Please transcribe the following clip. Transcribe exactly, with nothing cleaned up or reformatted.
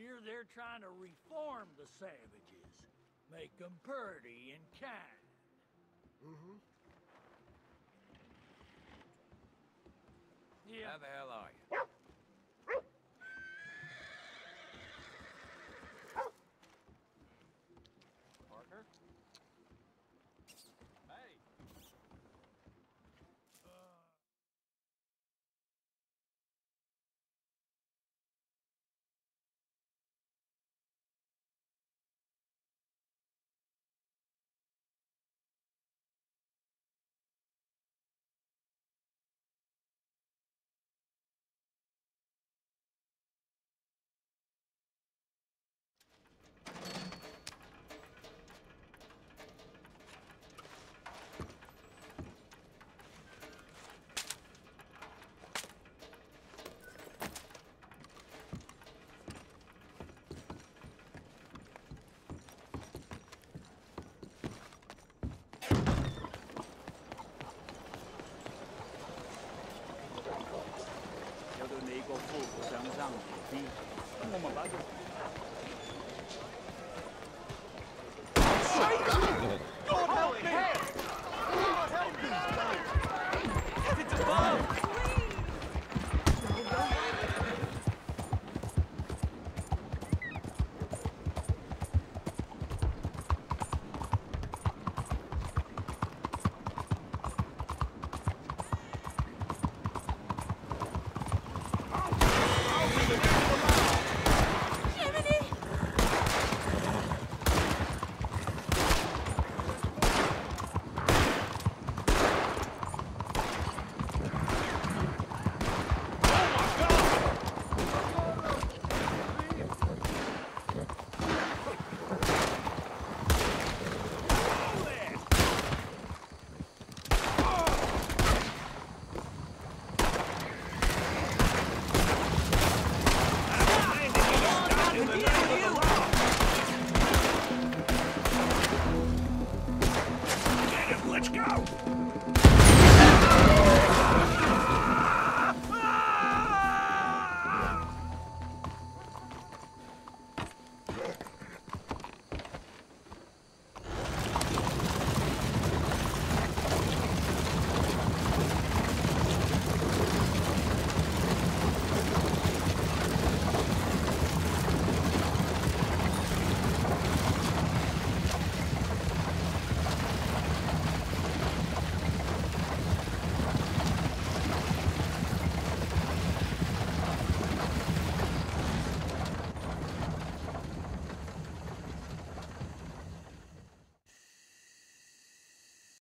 Here they're trying to reform the savages, make them purty and kind. Mm-hmm. Yeah. How the hell are you? Partner? Hey! Uh... Hãy subscribe cho kênh Ghiền Mì Gõ để không bỏ lỡ những video hấp dẫn.